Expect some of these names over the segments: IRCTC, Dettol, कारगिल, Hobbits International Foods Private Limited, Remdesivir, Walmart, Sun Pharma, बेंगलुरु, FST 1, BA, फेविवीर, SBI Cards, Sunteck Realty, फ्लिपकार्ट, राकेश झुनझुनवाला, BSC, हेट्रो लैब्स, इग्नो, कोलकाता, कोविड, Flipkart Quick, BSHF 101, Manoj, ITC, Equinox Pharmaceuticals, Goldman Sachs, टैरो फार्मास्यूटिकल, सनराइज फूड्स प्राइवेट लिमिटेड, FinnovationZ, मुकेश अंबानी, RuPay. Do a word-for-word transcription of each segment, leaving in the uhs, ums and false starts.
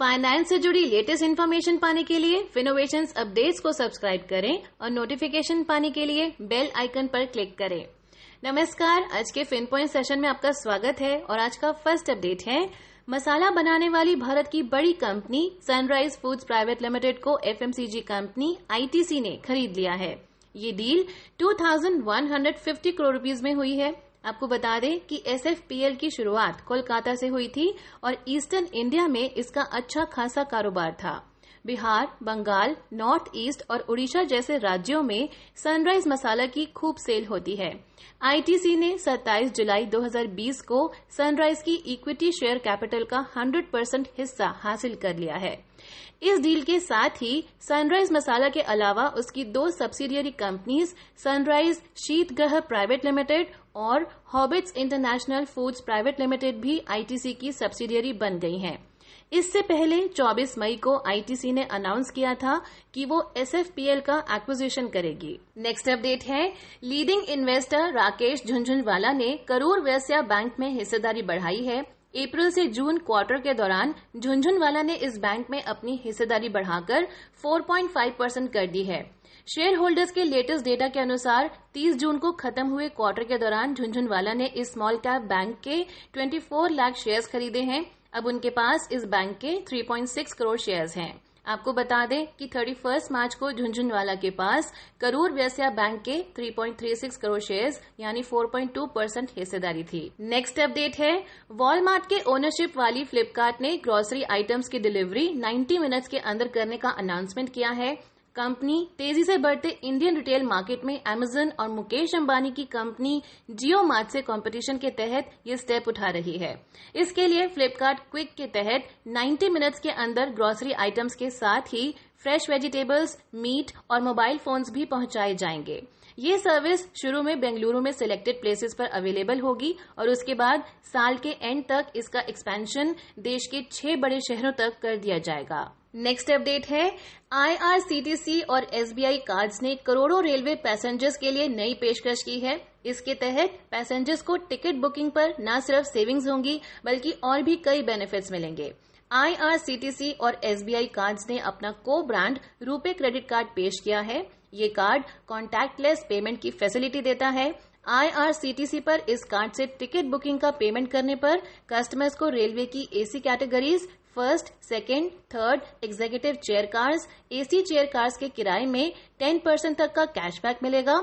Finance से जुड़ी latest information पाने के लिए फिनोवेशंस अपडेट्स को सब्सक्राइब करें और नोटिफिकेशन पाने के लिए बेल आइकन पर क्लिक करें। नमस्कार, आज के फिन पॉइंट सेशन में आपका स्वागत है और आज का फर्स्ट अपडेट है मसाला बनाने वाली भारत की बड़ी company सनराइज फूड्स प्राइवेट लिमिटेड को एफएमसीजी कंपनी आईटीसी ने खरीद लिया है। ये डील इक्कीस सौ पचास करोड़ रुपीस में हुई है। आपको बता दें कि एसएफपीएल की शुरुआत कोलकाता से हुई थी और ईस्टर्न इंडिया में इसका अच्छा खासा कारोबार था। बिहार, बंगाल, नॉर्थ ईस्ट और उड़ीसा जैसे राज्यों में सनराइज मसाला की खूब सेल होती है। आईटीसी ने सत्ताईस जुलाई दो हज़ार बीस को सनराइज की इक्विटी शेयर कैपिटल का सौ परसेंट हिस्सा हासिल कर लिया है। इस डील के साथ ही सनराइज मसाला के अलावा उसकी दो subsidiary companies Sunrise Sheetgrih private limited और Hobbits international foods private limited भी आईटीसी की सब्सिडियरी बन गई हैं। इससे पहले चौबीस मई को आईटीसी ने अनाउंस किया था कि वो एसएफपीएल का एक्विजिशन करेगी। नेक्स्ट अपडेट है लीडिंग इन्वेस्टर राकेश झुनझुनवाला ने करूर वैस्या बैंक में हिस्सेदारी बढ़ाई है। अप्रैल से जून क्वार्टर के दौरान झुनझुनवाला ने इस बैंक में अपनी हिस्सेदारी बढ़ाकर चार पॉइंट पाँच परसेंट कर दी है। शेयर होल्डर्स के लेटेस्ट डेटा के अनुसार तीस जून को खत्म हुए क्वार्टर के दौरान झुनझुनवाला ने इस स्मॉल कैप बैंक के चौबीस लाख शेयर्स खरीदे हैं। अब उनके पास इस बैंक के तीन पॉइंट छह करोड़ शेयर्स हैं। आपको बता दें कि इकतीस मार्च को झुनझुनवाला के पास करूर वैस्या बैंक के तीन पॉइंट तीन छह करोड़ शेयर्स यानी चार पॉइंट दो परसेंट हिस्सेदारी थी। नेक्स्ट अपडेट है वॉलमार्ट के ओनरशिप वाली फ्लिपकार्ट ने ग्रोसरी आइटम्स की डिलीवरी नब्बे मिनट्स के अंदर करने का अनाउंसमेंट किया है। कंपनी तेजी से बढ़ते इंडियन रिटेल मार्केट में अमेजन और मुकेश अंबानी की कंपनी जियो मार्ट से कंपटीशन के तहत ये स्टेप उठा रही है। इसके लिए फ्लिपकार्ट क्विक के तहत नब्बे मिनट्स के अंदर ग्रोसरी आइटम्स के साथ ही फ्रेश वेजिटेबल्स, मीट और मोबाइल फोन्स भी पहुंचाए जाएंगे। ये सर्विस शुरू में बेंगलुरु में सिलेक्टेड प्लेसेस पर अवेलेबल होगी और उसके बाद साल के एंड तक इसका एक्सपेंशन देश के छह बड़े शहरों तक कर दिया जाएगा। नेक्स्ट अपडेट है आईआरसीटीसी और एसबीआई कार्ड्स ने करोड़ों रेलवे पैसेंजर्स के लिए नई पेशकश की है। इसके तहत पैसेंजर्स को टिकट बुकिंग पर न सिर्फ सेविंग्स होंगी बल्कि और भी कई बेनिफिट्स मिलेंगे। आईआरसीटीसी और एसबीआई कार्ड्स ने अपना को ब्रांड रूपे क्रेडिट कार्ड पेश किया है। ये कार्ड कॉन्टैक्टलेस पेमेंट की फैसिलिटी देता है। आईआरसीटीसी पर इस कार्ड से टिकट बुकिंग का पेमेंट करने पर कस्टमर्स को रेलवे की AC categories first, second, third, executive chair cars, AC chair cars के किराए में दस परसेंट तक का कैशबैक मिलेगा।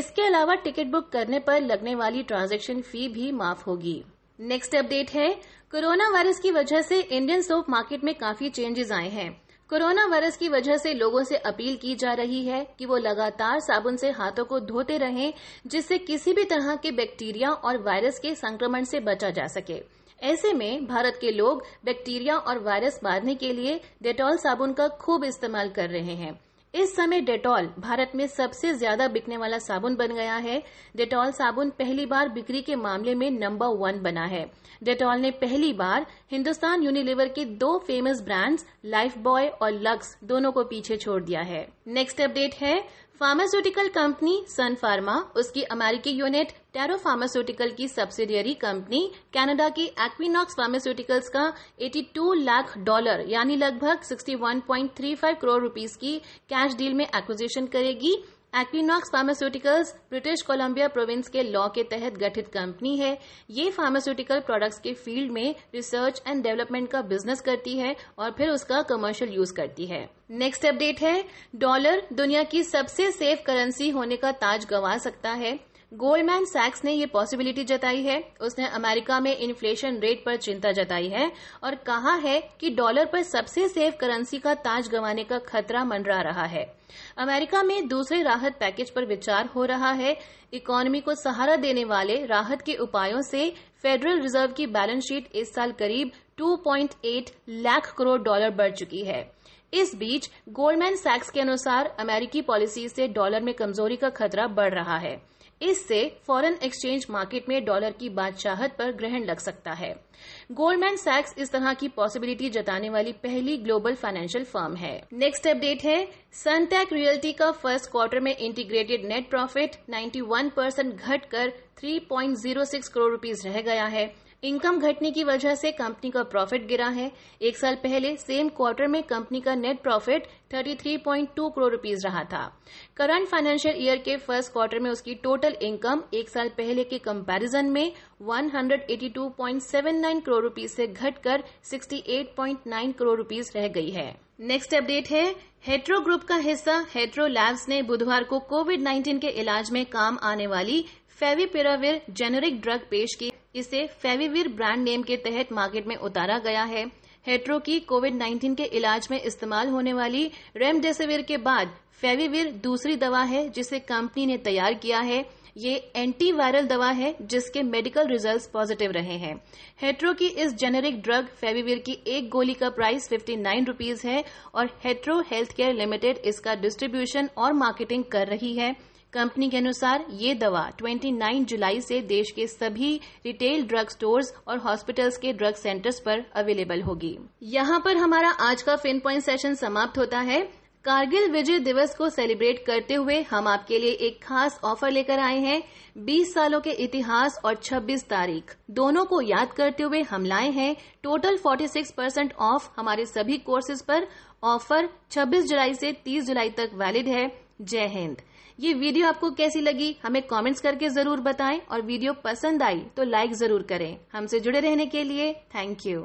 इसके अलावा टिकट बुक करने पर लगने वाली ट्रांजैक्शन फी भी माफ होगी। नेक्स्ट अपडेट है कोरोना वायरस की वजह से इंडियन सोप मार्केट में काफी चेंजेस आए हैं। कोरोना वायरस की वजह से लोगों से अपील की जा रही है कि वो लगातार साबुन से हाथों को धोते रहें, जिससे किसी भी तरह के बैक्टीरिया और वायरस के संक्रमण से बचा जा सके। ऐसे में भारत के लोग बैक्टीरिया और वायरस मारने के लिए डेटॉल साबुन का खूब इस्तेमाल कर रहे हैं। इस समय डेटॉल भारत में सबसे ज्यादा बिकने वाला साबुन बन गया है। डेटॉल साबुन पहली बार बिक्री के मामले में नंबर वन बना है। डेटॉल ने पहली बार हिंदुस्तान यूनिलीवर के दो फेमस ब्रांड्स लाइफबॉय और लक्स दोनों को पीछे छोड़ दिया है। नेक्स्ट अपडेट है फार्मास्यूटिकल कंपनी सन फार्मा, उसकी अमेरिकी यूनिट टैरो फार्मास्यूटिकल की सब्सिडियरी कंपनी कनाडा की एक्विनॉक्स फार्मास्यूटिकल्स का बयासी लाख डॉलर यानी लगभग इकसठ पॉइंट तीन पाँच करोड़ रुपीस की कैश डील में एक्विजिशन करेगी। Equinox pharmaceuticals British Columbia province के लॉ के तहत गठित कंपनी है। ये फार्मास्यूटिकल प्रोडक्ट्स के फील्ड में रिसर्च एंड डेवलपमेंट का बिजनेस करती है और फिर उसका कमर्शियल यूज करती है। नेक्स्ट अपडेट है डॉलर दुनिया की सबसे सेफ करेंसी होने का ताज गंवा सकता है। गोल्डमैन सैक्स ने ये पॉसिबिलिटी जताई है। उसने अमेरिका में इन्फ्लेशन रेट पर चिंता जताई है और कहा है कि डॉलर पर सबसे सेफ करेंसी का ताज गंवाने का खतरा मंडरा रहा है। अमेरिका में दूसरे राहत पैकेज पर विचार हो रहा है। इकोनॉमी को सहारा देने वाले राहत के उपायों से फेडरल रिजर्व की बैलेंस शीट इस साल करीब दो पॉइंट आठ लाख करोड़ डॉलर बढ़ चुकी है। इस बीच गोल्डमैन सैक्स के अनुसार अमेरिकी पॉलिसी से डॉलर में कमजोरी का खतरा बढ़ रहा है। इससे फॉरेन एक्सचेंज मार्केट में डॉलर की बादशाहत पर ग्रहण लग सकता है। गोल्डमैन सैक्स इस तरह की पॉसिबिलिटी जताने वाली पहली ग्लोबल फाइनेंशियल फर्म है। नेक्स्ट अपडेट है सनटेक रियल्टी का फर्स्ट क्वार्टर में इंटीग्रेटेड नेट प्रॉफिट इक्यानवे परसेंट घटकर तीन पॉइंट शून्य छह करोड़ रुपीस रह गया है। इनकम घटने की वजह से कंपनी का प्रॉफिट गिरा है। एक साल पहले सेम क्वार्टर में कंपनी का नेट प्रॉफिट तैंतीस पॉइंट दो करोड़ रुपीस रहा था। करंट फाइनेंशियल ईयर के फर्स्ट क्वार्टर में उसकी टोटल इनकम एक साल पहले के कंपैरिजन में एक सौ बयासी पॉइंट सात नौ करोड़ रुपीस से घटकर अड़सठ पॉइंट नौ करोड़ रुपीस रह गई है। नेक्स्ट अपडेट है हेट्रो ग्रुप का हिस्सा हेट्रो लैब्स ने बुधवार को कोविड उन्नीस के इलाज में काम आने वाली फेविपिराविर जेनेरिक ड्रग पेश की। इसे फेविवीर ब्रांड नेम के तहत मार्केट में उतारा गया है। हेट्रो की कोविड उन्नीस के इलाज में इस्तेमाल होने वाली रेमडेसिविर के बाद फेविवीर दूसरी दवा है जिसे कंपनी ने तैयार किया है। ये एंटीवायरल दवा है जिसके मेडिकल रिजल्ट्स पॉजिटिव रहे हैं। हेट्रो की इस जेनेरिक ड्रग फेविवीर की एक गोली का प्राइस उनसठ रुपीस है और हेट्रो हेल्थकेयर लिमिटेड इसका डिस्ट्रीब्यूशन और मार्केटिंग कर रही है। कंपनी के अनुसार ये दवा उनतीस जुलाई से देश के सभी रिटेल ड्रग स्टोर्स और हॉस्पिटल्स के ड्रग सेंटर्स पर अवेलेबल होगी। यहाँ पर हमारा आज का फिन पॉइंट सेशन समाप्त होता है। कारगिल विजय दिवस को सेलिब्रेट करते हुए हम आपके लिए एक खास ऑफर लेकर आए हैं। बीस सालों के इतिहास और छब्बीस तारीख दोनों को याद करते हुए हम लाए हैं टोटल छियालीस परसेंट ऑफ हमारे सभी कोर्सेज पर। ऑफर छब्बीस जुलाई से तीस जुलाई तक वैलिड है। जय हिंद। ये वीडियो आपको कैसी लगी हमें कमेंट्स करके जरूर बताएं और वीडियो पसंद आई तो लाइक जरूर करें। हमसे जुड़े रहने के लिए थैंक यू।